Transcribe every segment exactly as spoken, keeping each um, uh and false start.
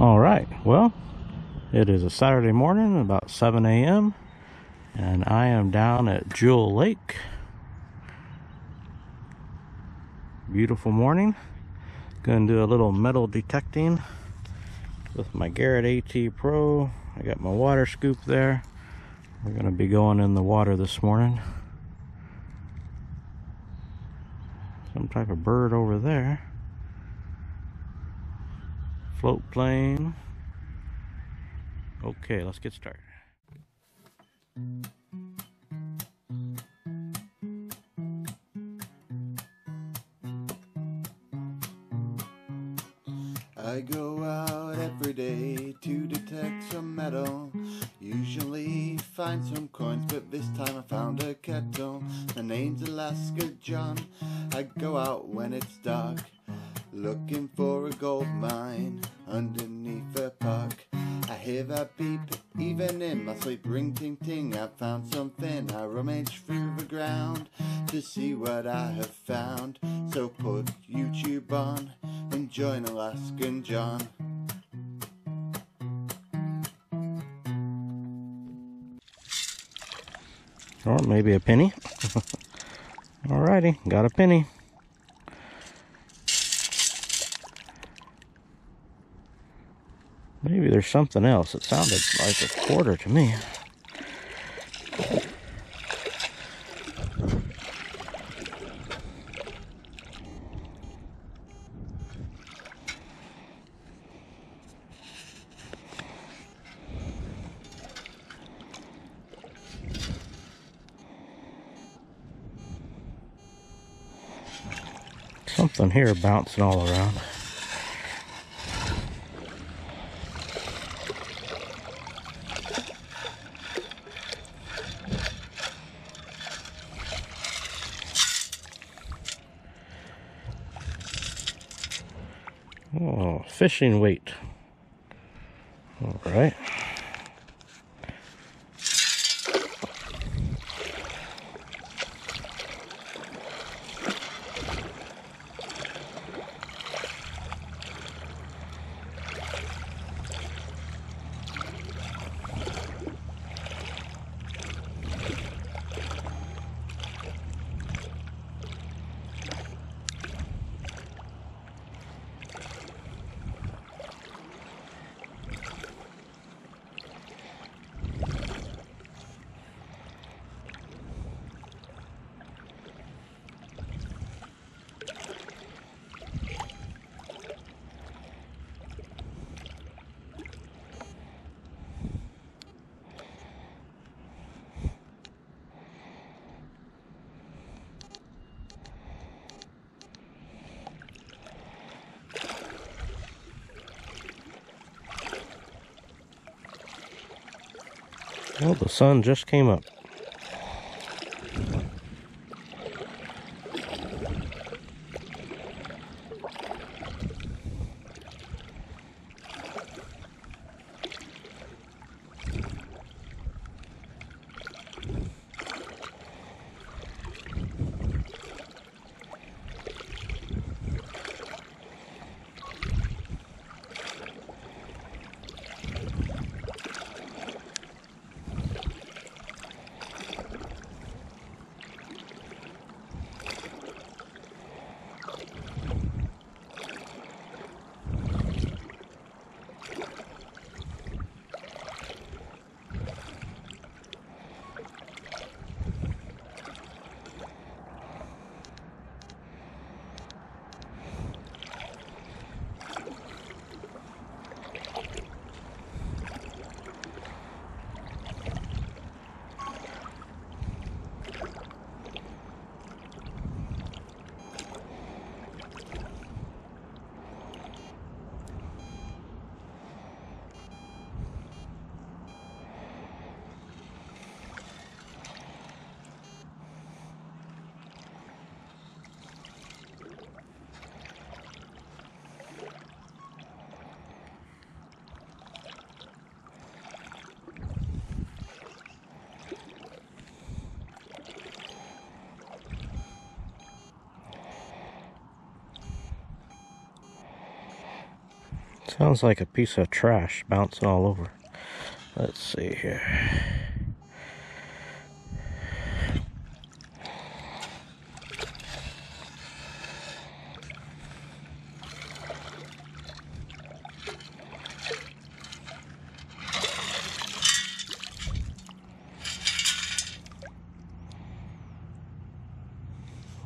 All right, well, it is a Saturday morning, about seven A M and I am down at Jewel Lake. Beautiful morning. Gonna do a little metal detecting with my Garrett A T Pro. I got my water scoop there. We're gonna be going in the water this morning. Some type of bird over there. Float plane. Okay, let's get started. I go out every day to detect some metal. Usually find some coins, but this time I found a kettle. The name's Alaskan John. I go out when it's dark, looking for a gold mine underneath a park. I hear that beep, even in my sleep, ring ting ting, I found something. I rummage through the ground to see what I have found. So put YouTube on and join Alaskan John. Or maybe a penny. Alrighty, got a penny. Maybe there's something else. It sounded like a quarter to me. Something here bouncing all around. Oh, fishing weight. All right. Well, the sun just came up. Sounds like a piece of trash bouncing all over. Let's see here.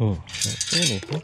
Oh, can't see anything.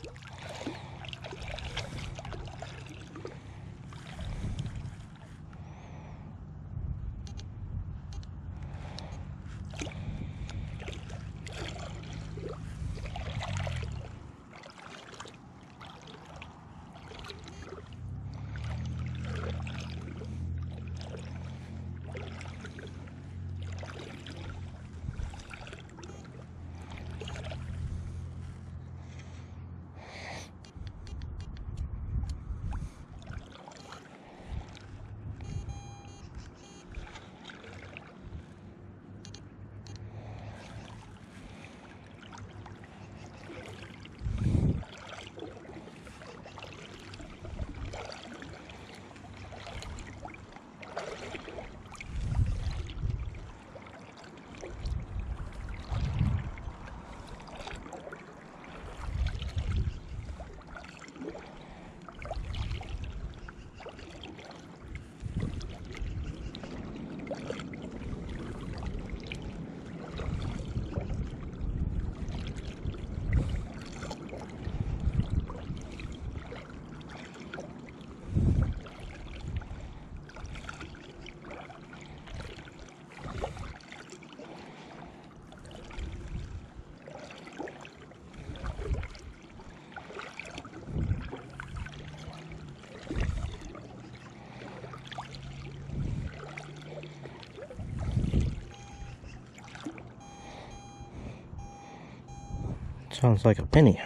Sounds like a penny.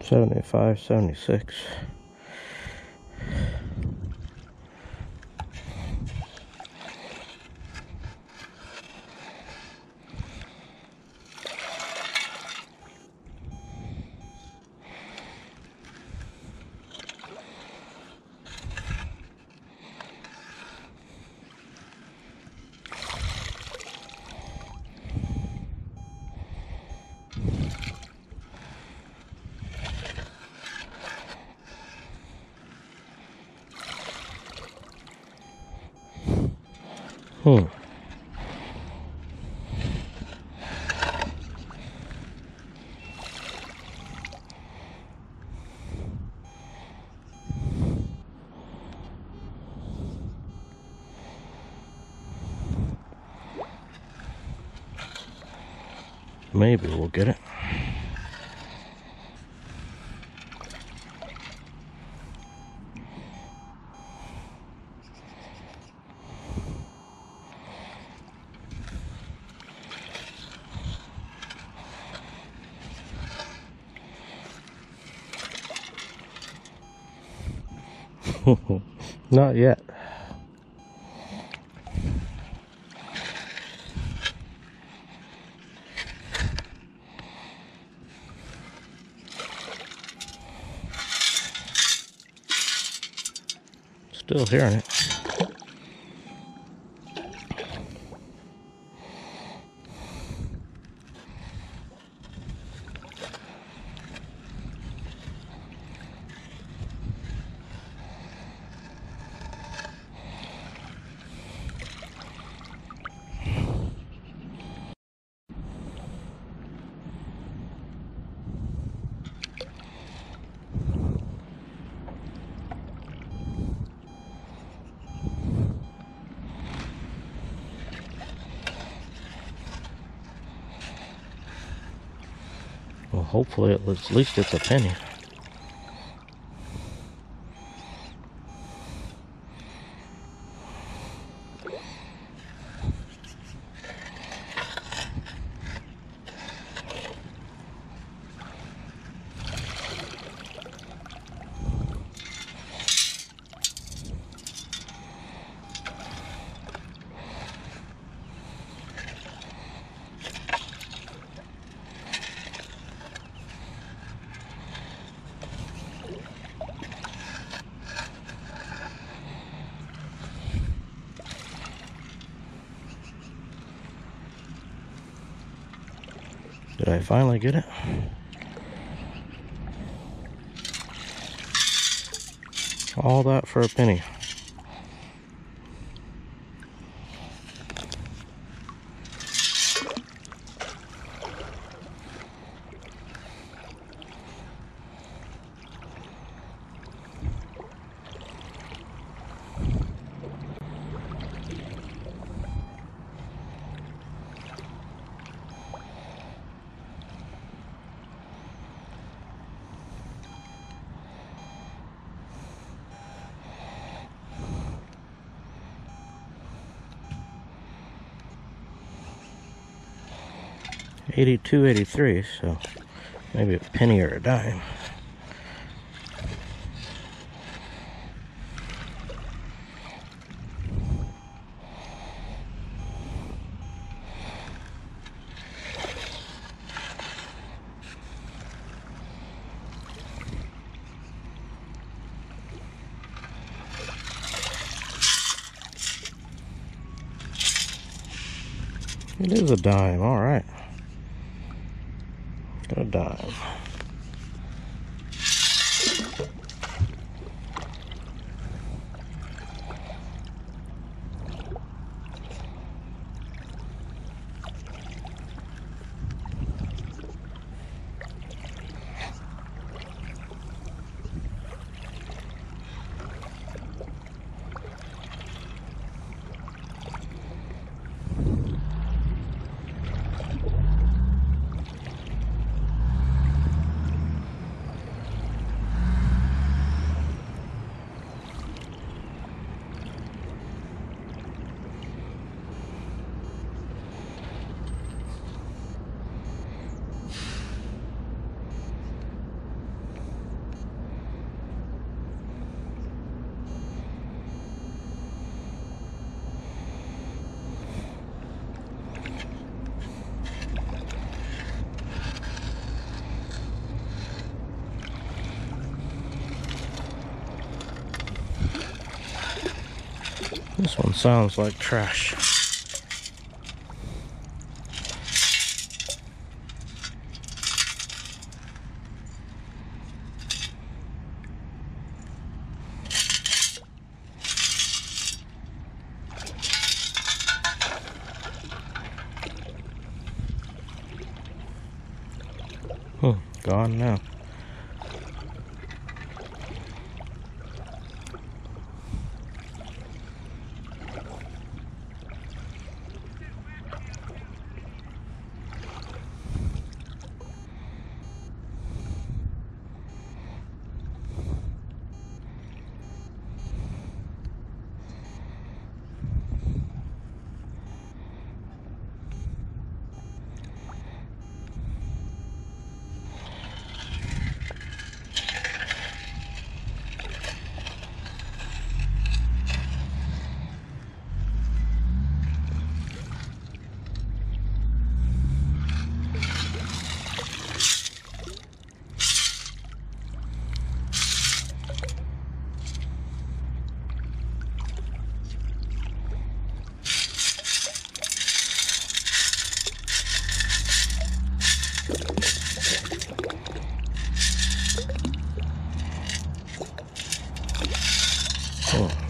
Seventy-five, seventy-six. Hmm. Maybe we'll get it. Not yet. Still hearing it. Hopefully, at least it's a penny. Did I finally get it? All that for a penny. eighty-two, eighty-three, so maybe a penny or a dime. It is a dime, all right. A dime. This one sounds like trash. Hmm, gone now.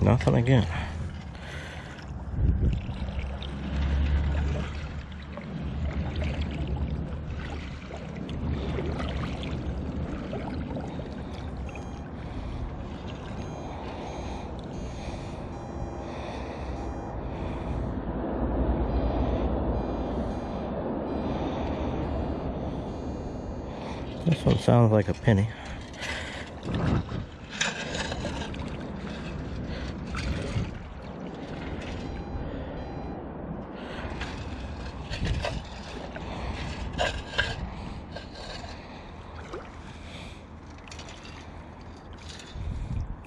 Nothing again. This one sounds like a penny.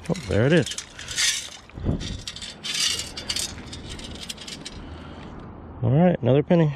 Oh, there it is. All right, another penny.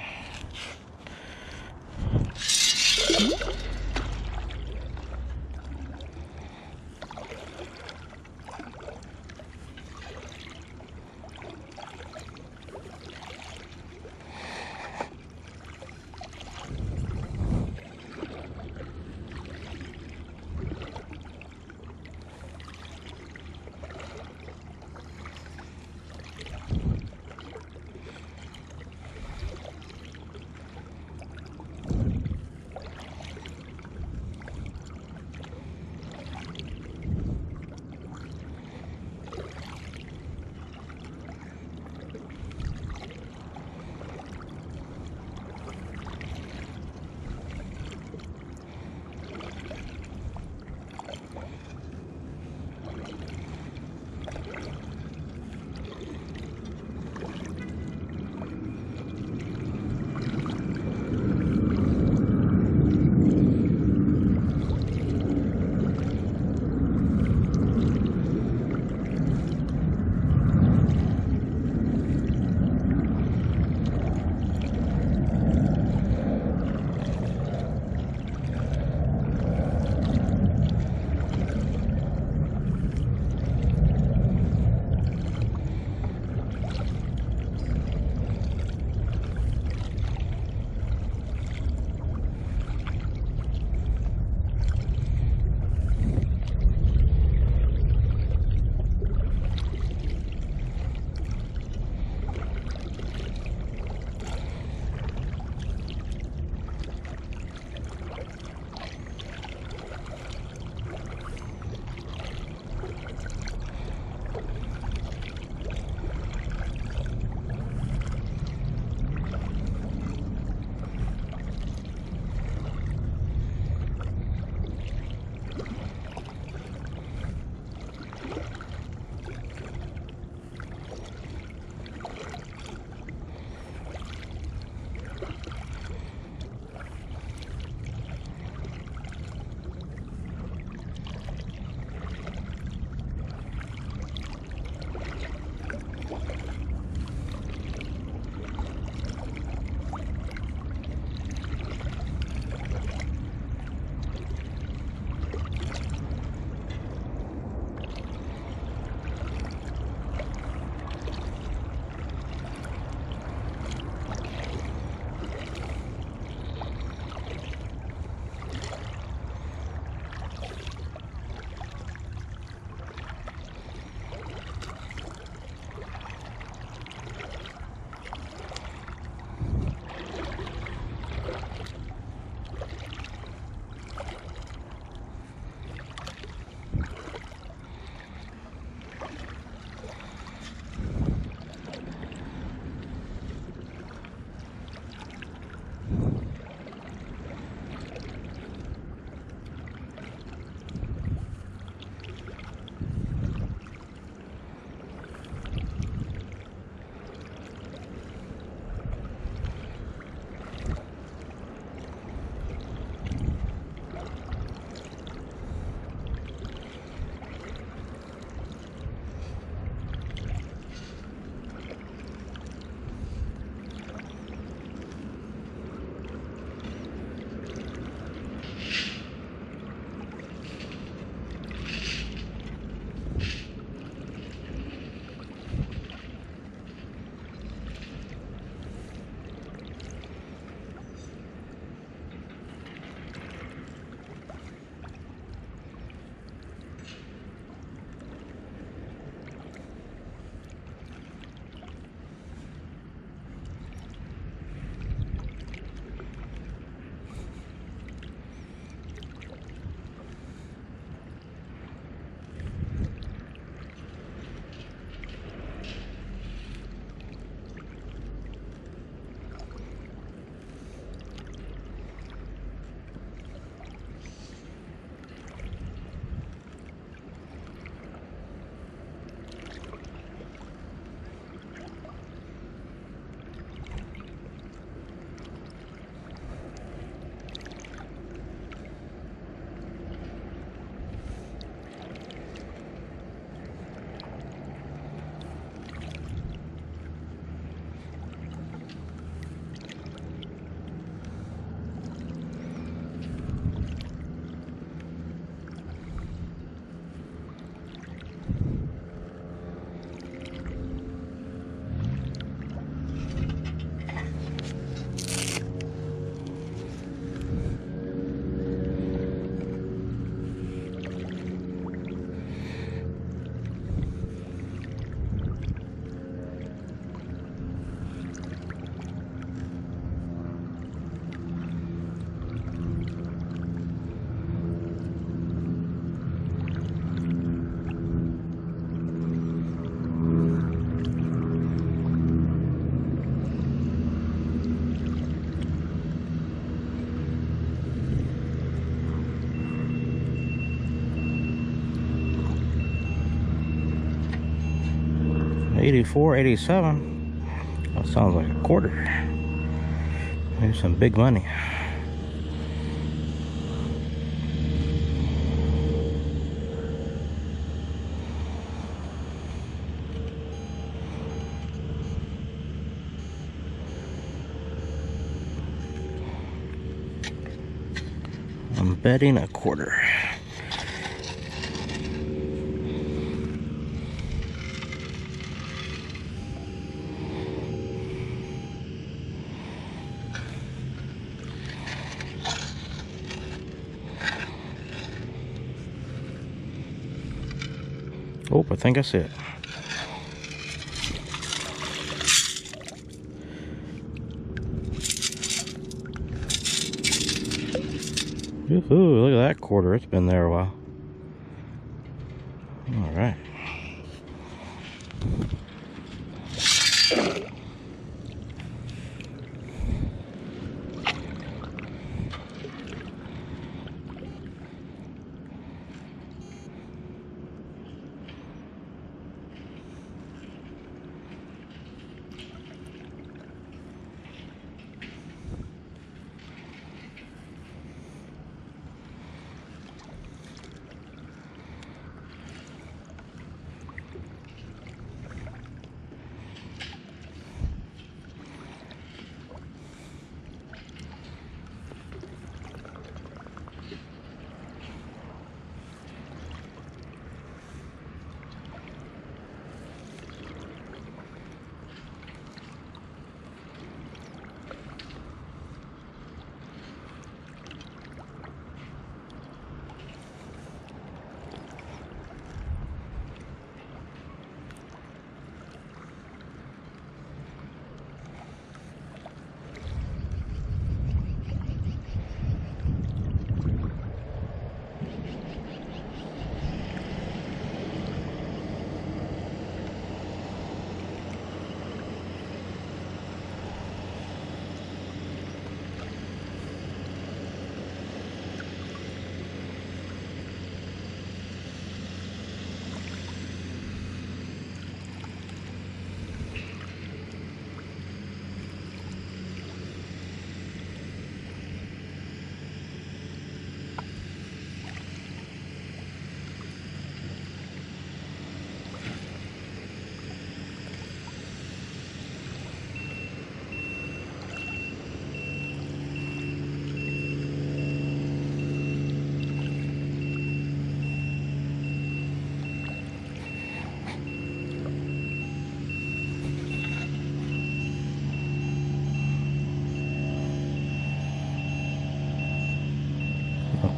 eighty-four, eighty-seven. That sounds like a quarter. There's some big money. I'm betting a quarter. Oh, I think I see it. Ooh, look at that quarter. It's been there a while. All right.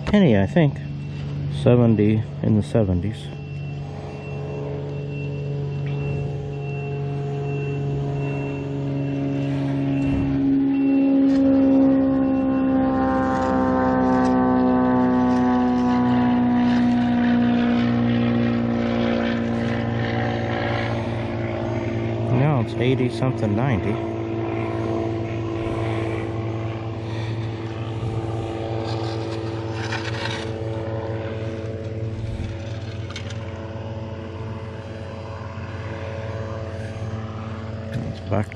Penny, I think. seventy, in the seventies. Now it's eighty something ninety. Back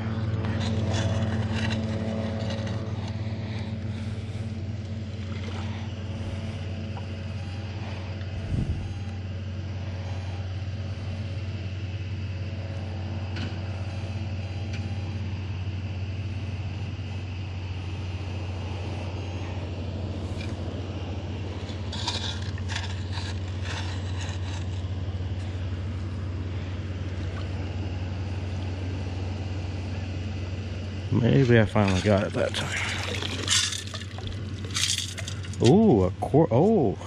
Maybe I finally got it that time. Ooh, a quarter. Oh,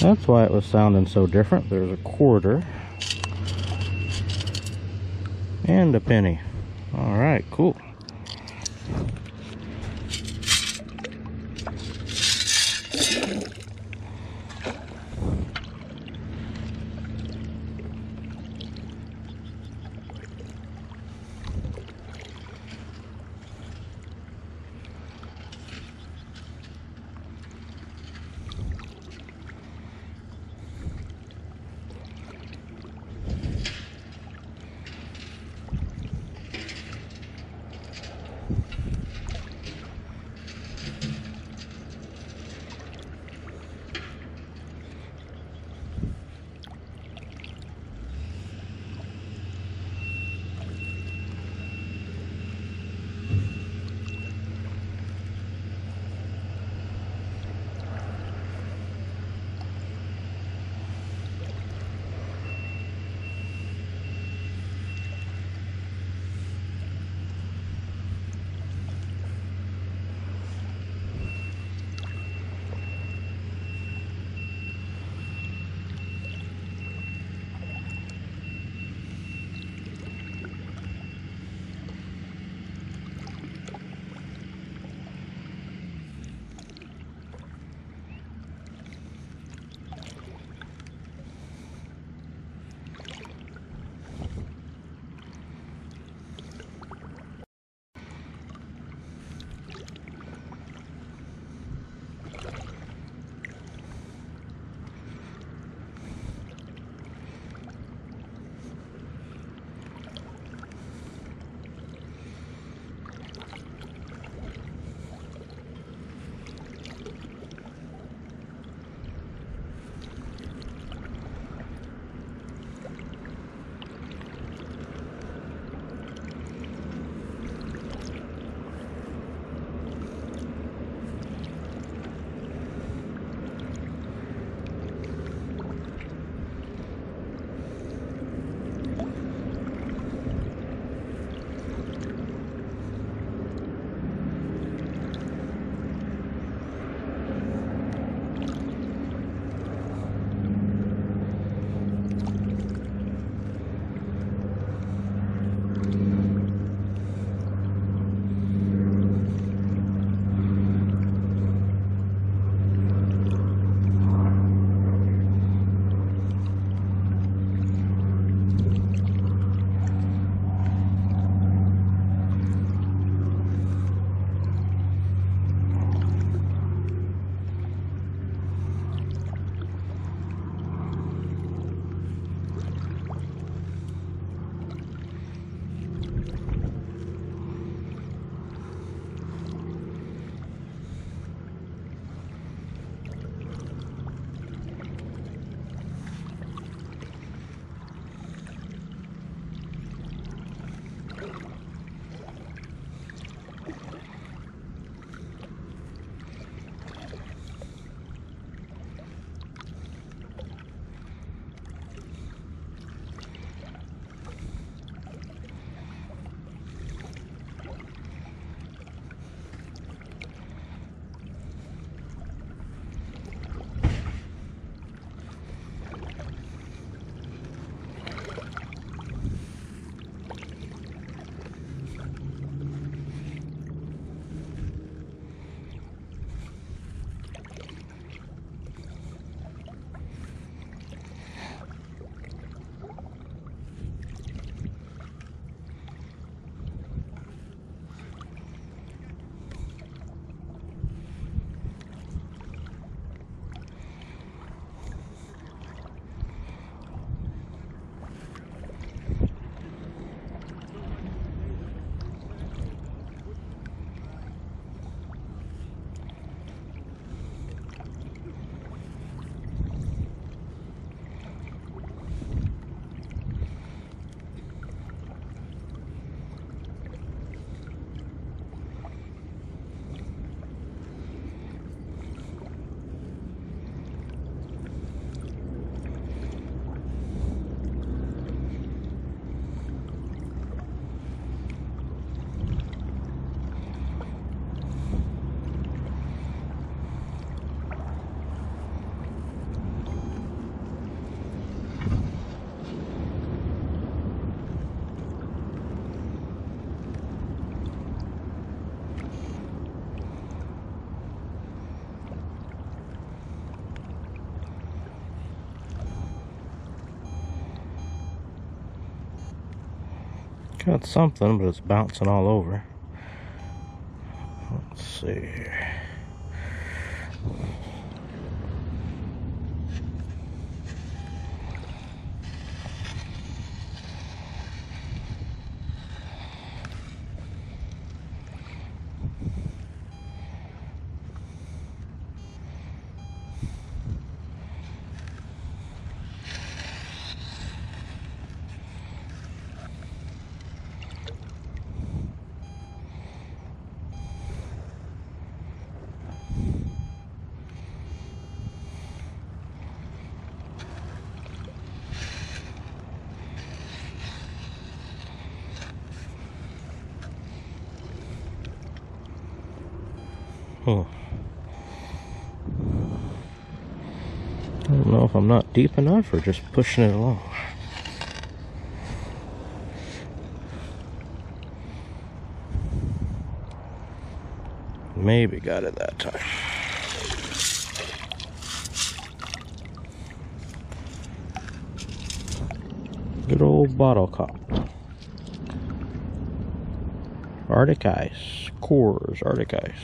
that's why it was sounding so different. There's a quarter and a penny. All right, cool. got something, but it's bouncing all over. Let's see. I don't know if I'm not deep enough or just pushing it along. Maybe got it that time. Good old bottle cop. Arctic ice. Coors Arctic ice.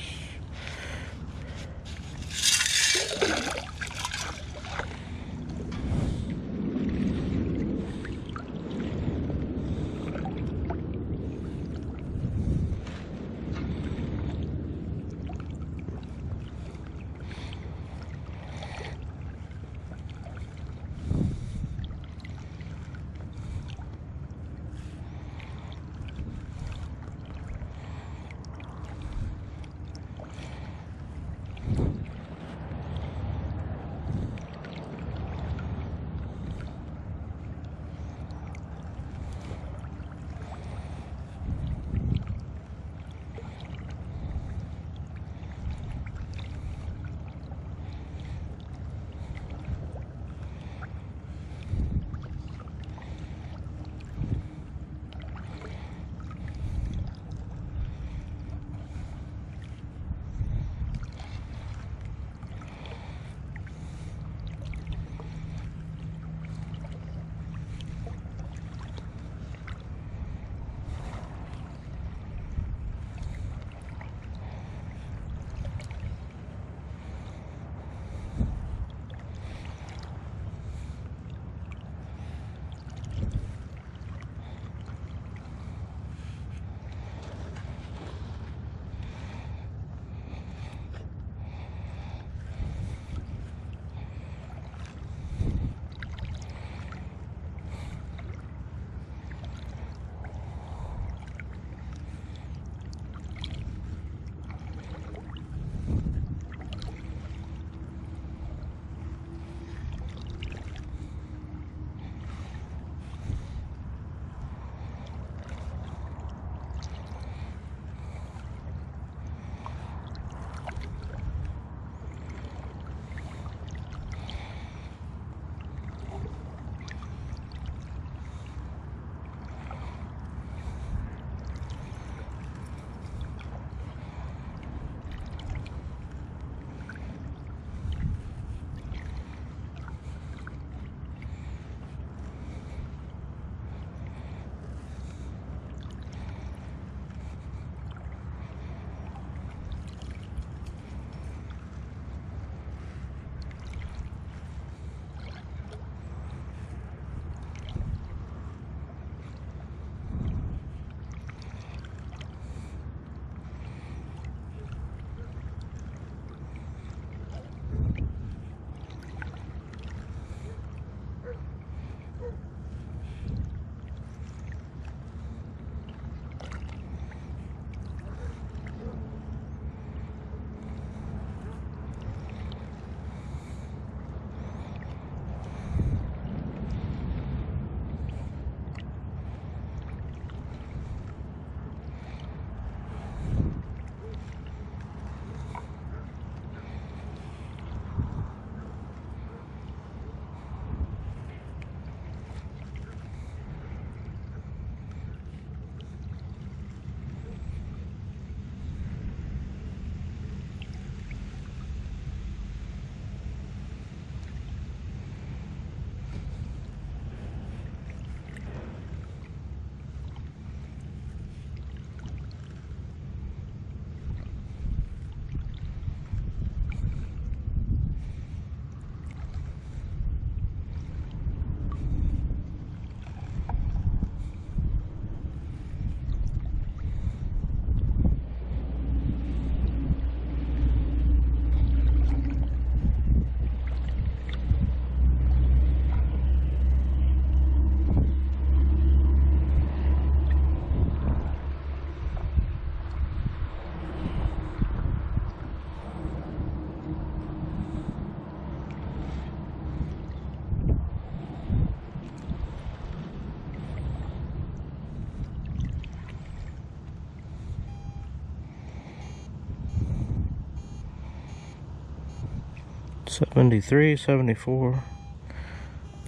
seventy-three, seventy-four.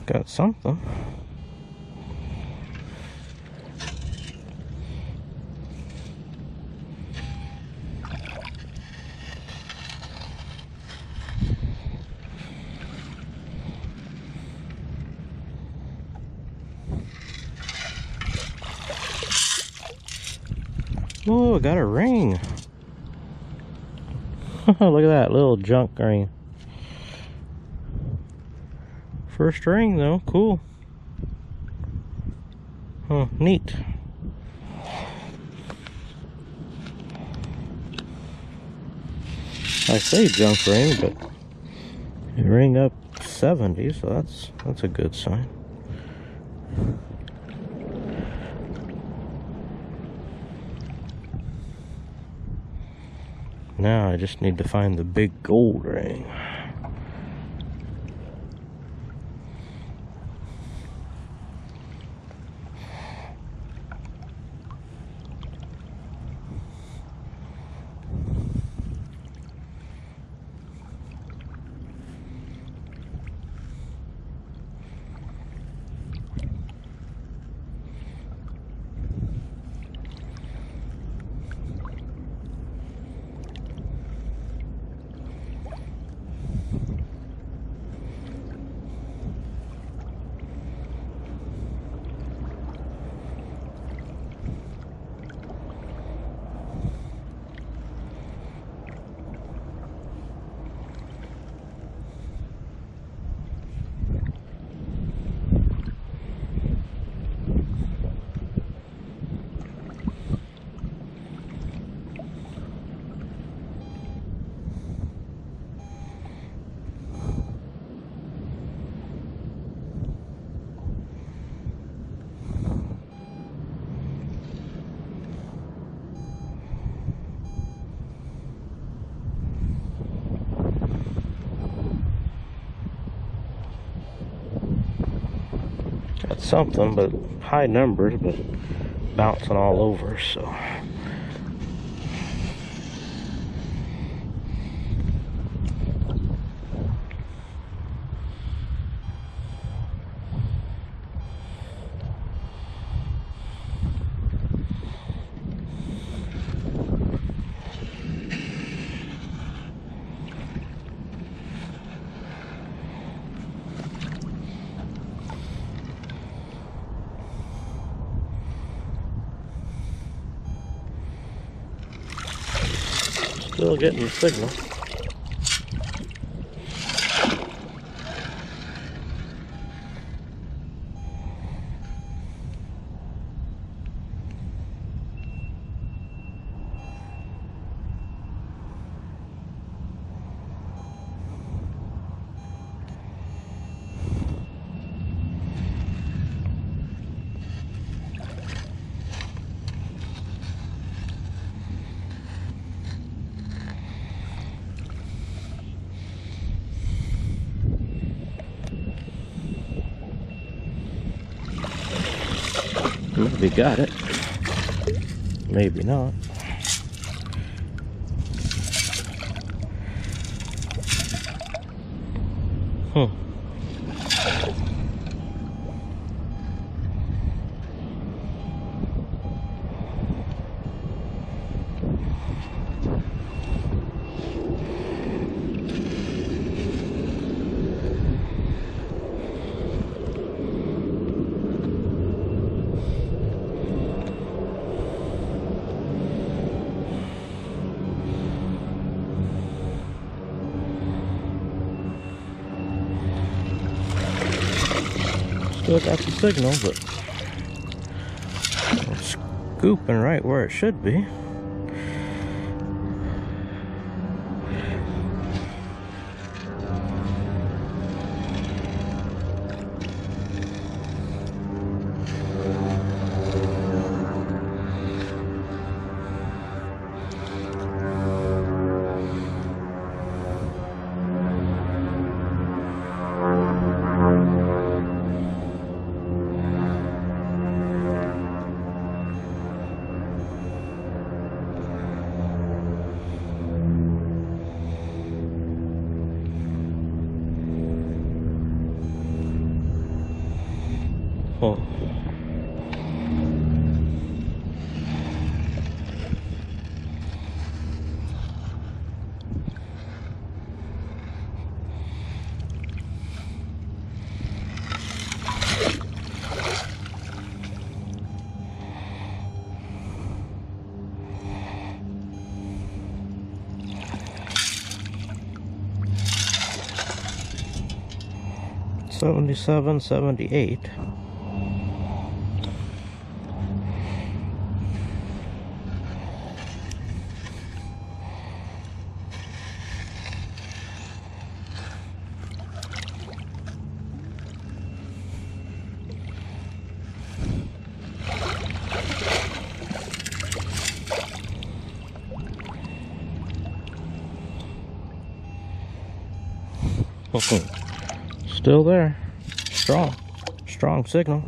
Got something. Oh, I got a ring. Look at that little junk ring. First ring though, cool. Huh, neat. I say junk ring, but it ring up seventy, so that's that's a good sign. Now I just need to find the big gold ring. Something, but high numbers, but bouncing all over, so still getting the signal. Maybe got it, maybe not. Huh. Still got the signal, but it's scooping right where it should be. Whoa. Seventy-seven, seventy-eight. Okay. Still there. Strong. Strong signal.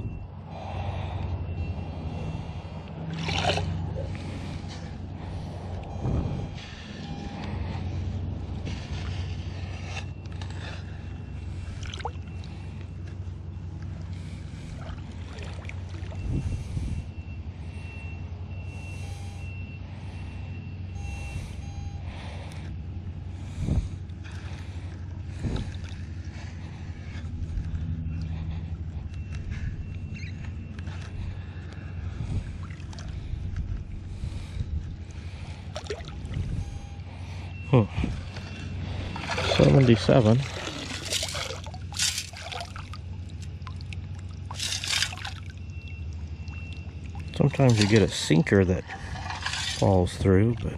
Hmm. seventy-seven. Sometimes you get a sinker that falls through, but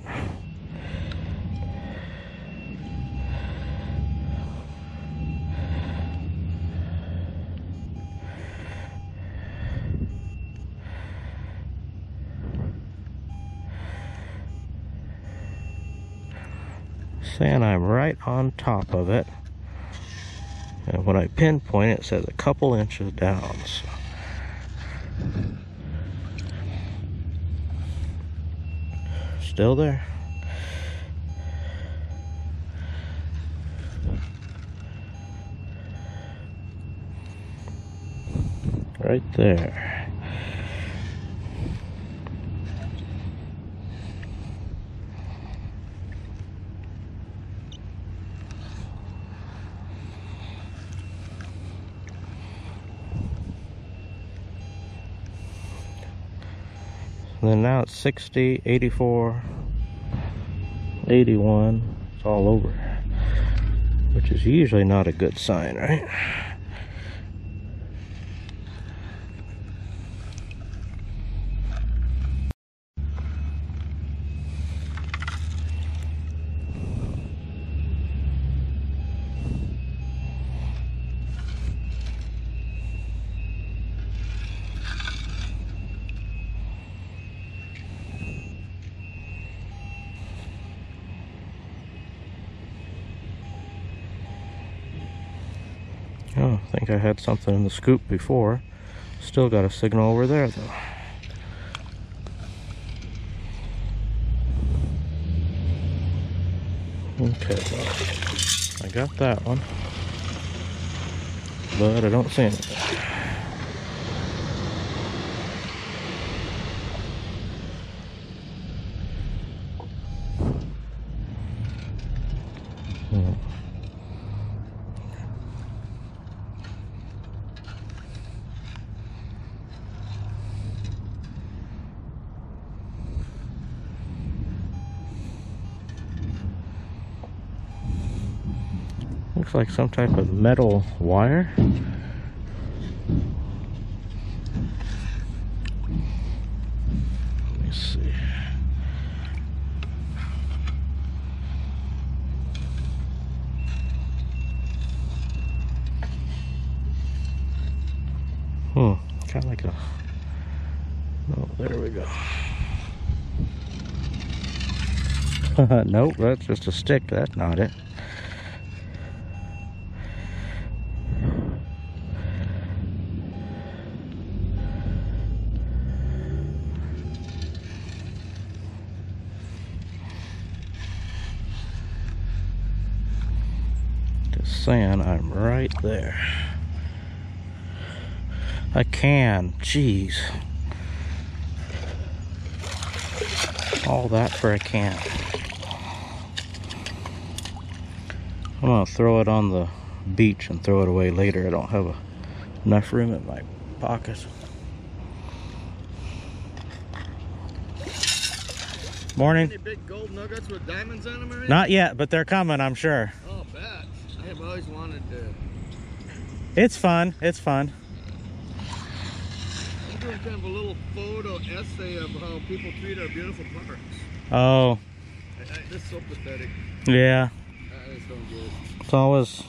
and I'm right on top of it, and when I pinpoint it, it says a couple inches down, so. Still there. Right there. And now it's sixty, eighty-four, eighty-one, it's all over, which is usually not a good sign, right? Oh, I think I had something in the scoop before. Still got a signal over there though. Okay, well, I got that one, but I don't see anything. Looks like some type of metal wire. Let me see. Hmm, kind of like a... Oh, there we go. Nope, that's just a stick. That's not it. I'm right there. I can. Jeez. All that for a can. I'm gonna throw it on the beach and throw it away later. I don't have a, enough room in my pockets. Morning. Any big gold nuggets with diamonds on them or anything? Not yet, but they're coming, I'm sure. Oh, bet. I have always wanted to. It's fun. It's fun. I'm doing kind of a little photo essay of how people treat our beautiful parks. Oh. I, I, this is so pathetic. Yeah. I just don't get it. It's always,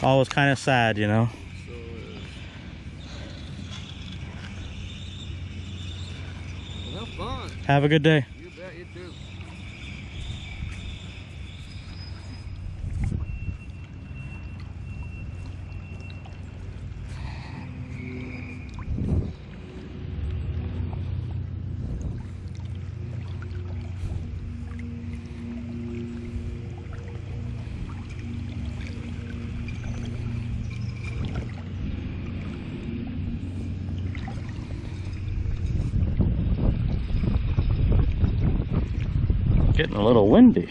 always kind of sad, you know. So it is. Well, have fun. Have a good day. You bet, you too. Getting a little windy.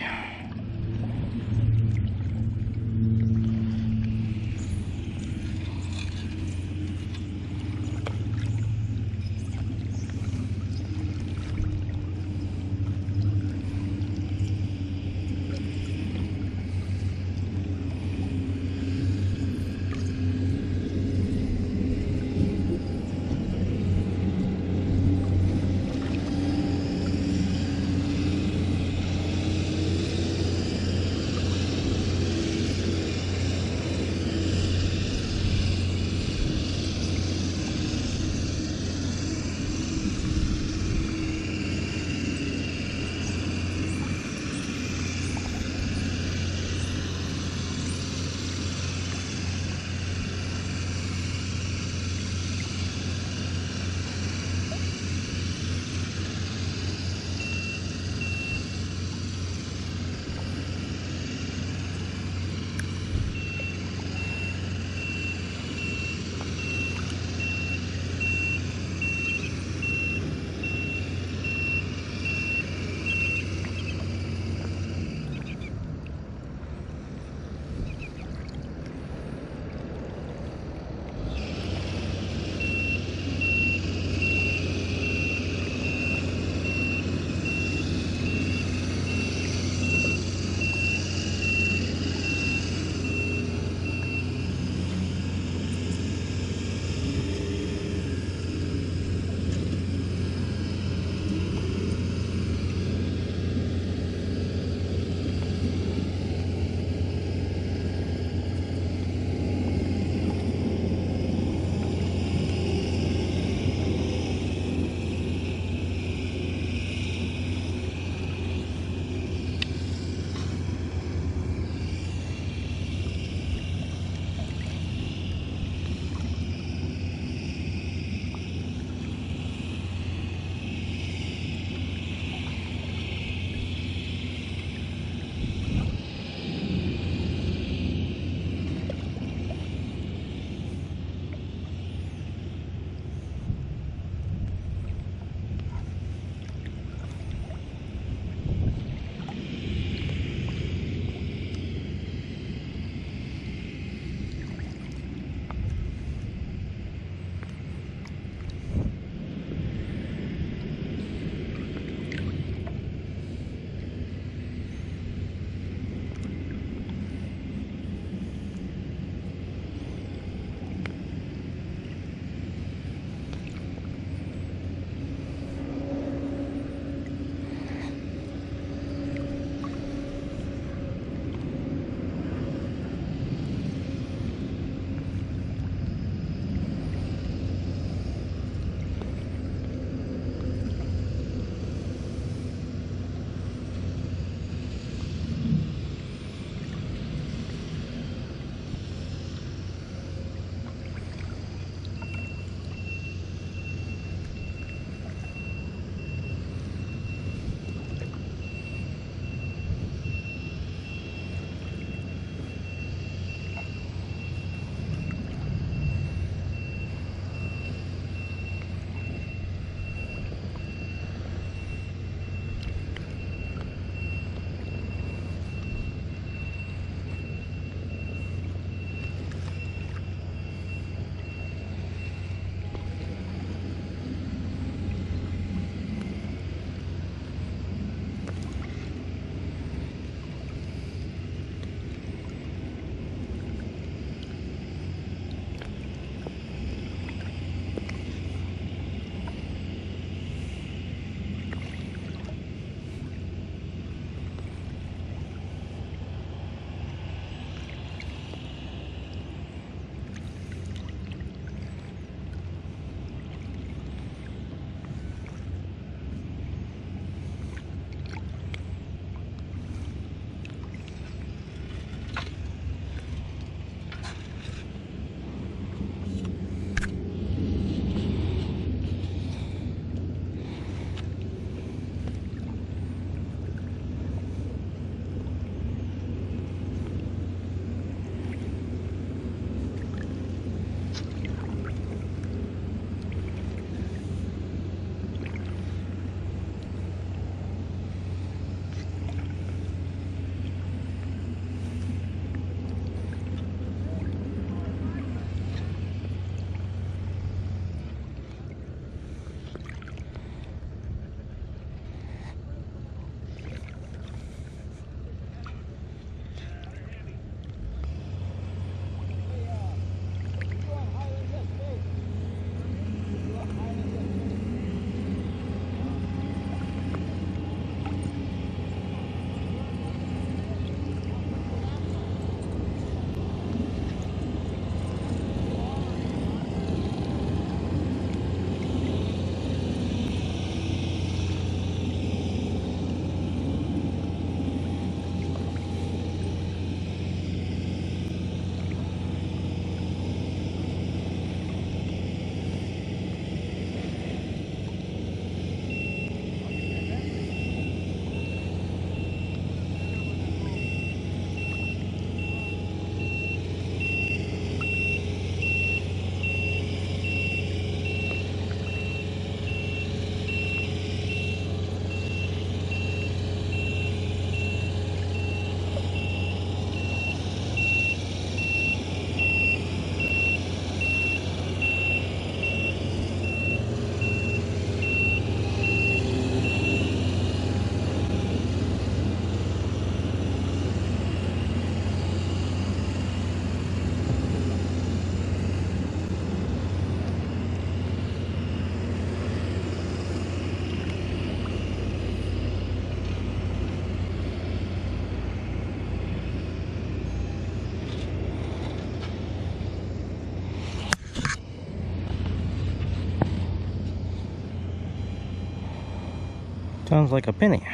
Sounds like a penny.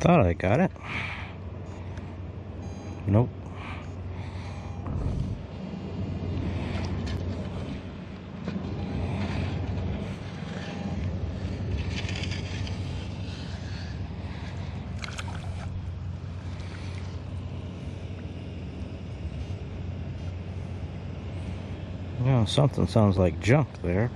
Thought I got it. Nope. You know, something sounds like junk there.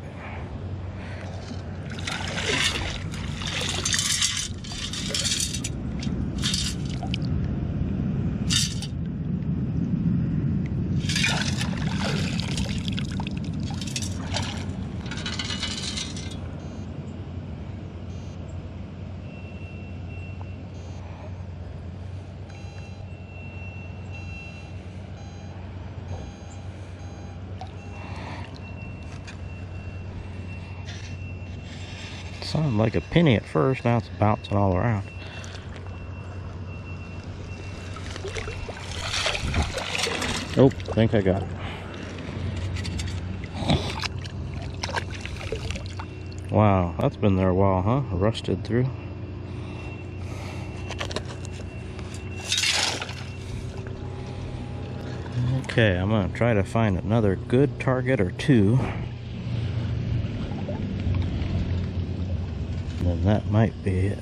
Sounded like a penny at first, now it's bouncing all around. Oh, I think I got it. Wow, that's been there a while, huh? Rusted through. Okay, I'm gonna try to find another good target or two. And that might be it.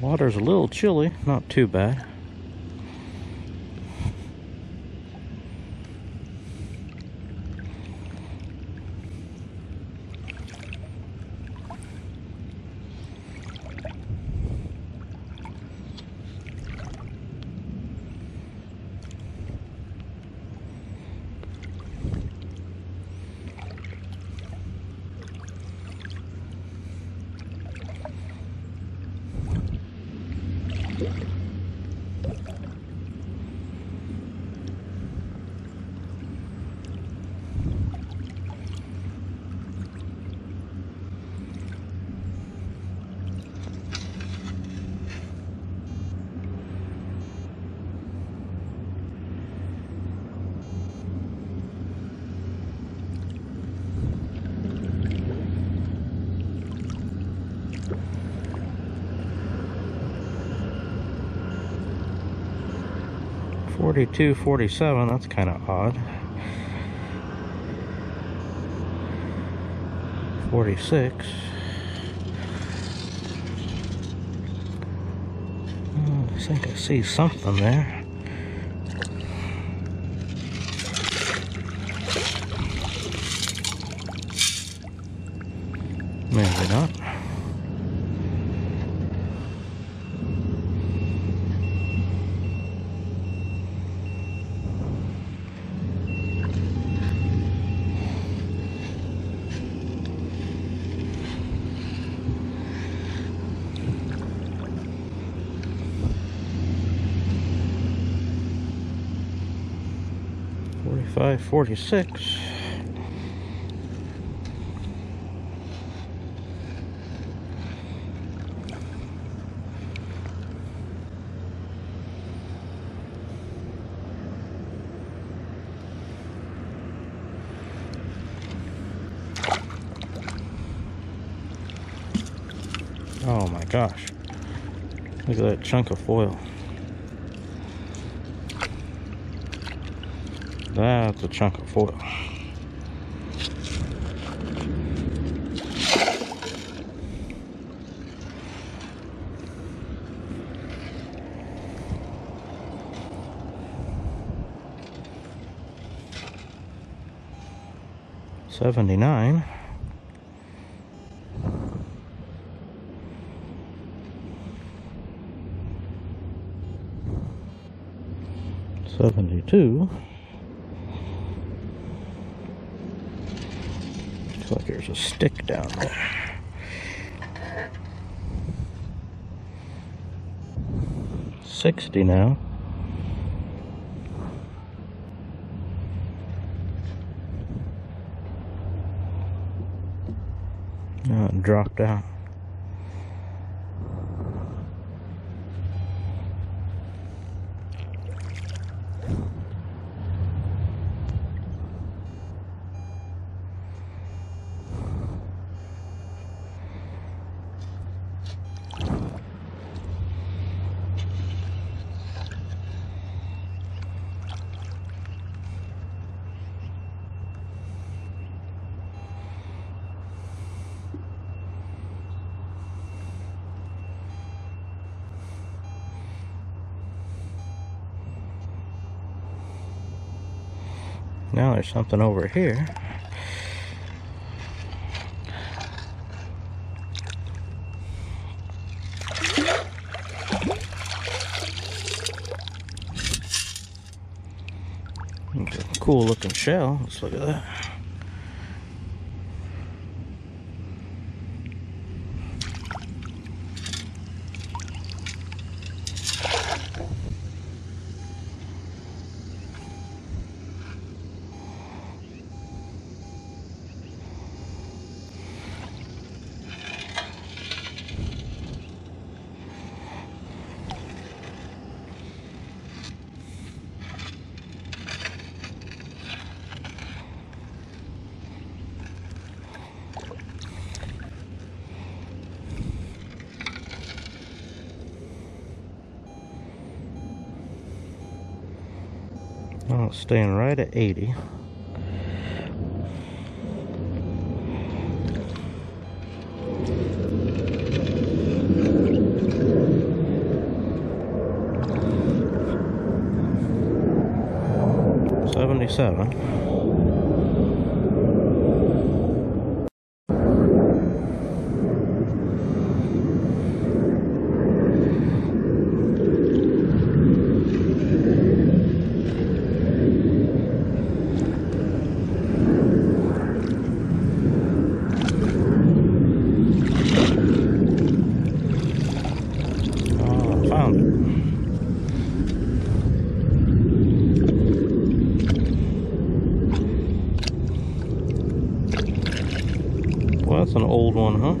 Water's a little chilly, not too bad. forty-two forty-seven, that's kind of odd. forty-six. Oh, I think I see something there. Maybe not. forty-six. Oh my gosh. Look at that chunk of foil. That's a chunk of foil. Seventy-nine. seventy-two. Looks like there's a stick down there. sixty now. Oh, it dropped out. Now there's something over here. It's a cool looking shell. Let's look at that. Oh, it's staying right at eighty. seventy-seven. That's an old one, huh?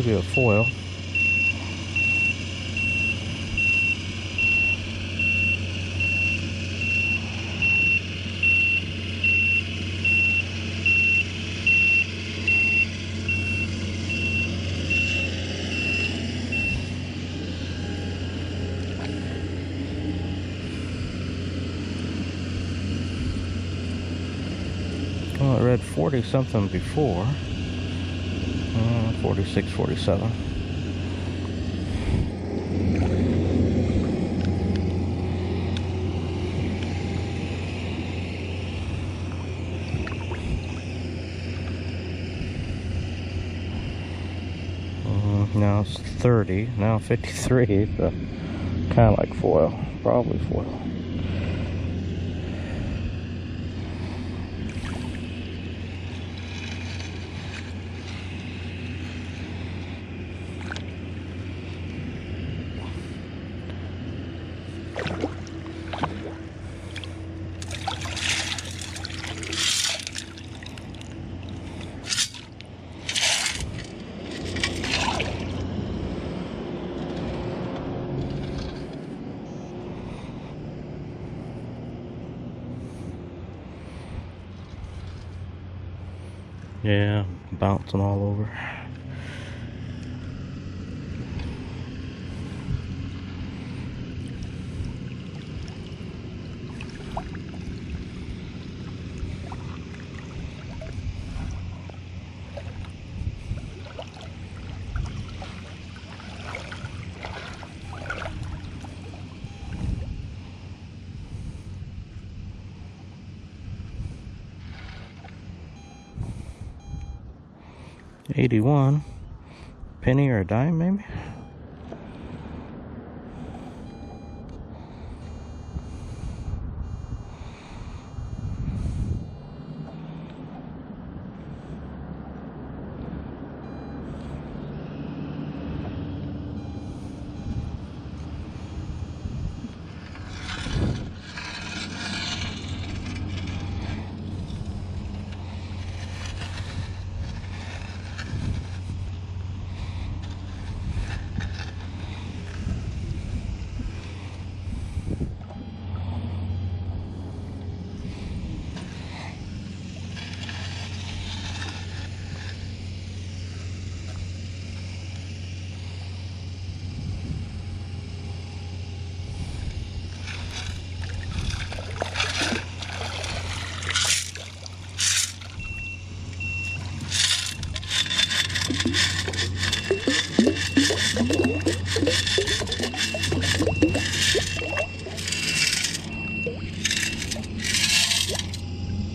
maybe a foil. Well, I read forty something before. Uh, forty-six, forty-seven. Uh, now it's thirty. Now fifty-three. But kind of like foil. Probably foil. Yeah, bouncing all over. eighty-one, penny or a dime maybe?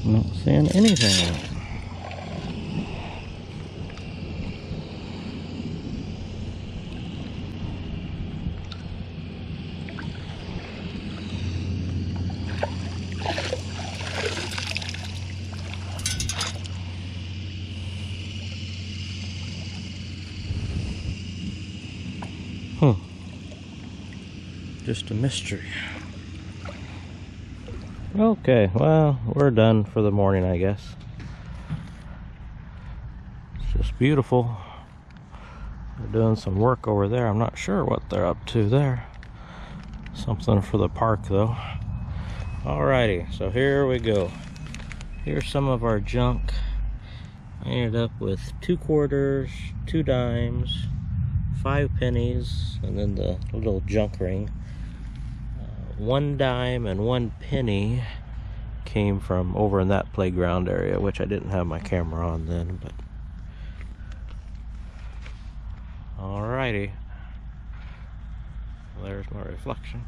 Not seeing anything else. Huh. Just a mystery. Okay, well, we're done for the morning, I guess. It's just beautiful. They're doing some work over there. I'm not sure what they're up to there. Something for the park, though. Alrighty, so here we go. Here's some of our junk. I ended up with two quarters, two dimes, five pennies, and then the little junk ring. Uh, one dime and one penny came from over in that playground area, which I didn't have my camera on then, but alrighty, there's my reflection.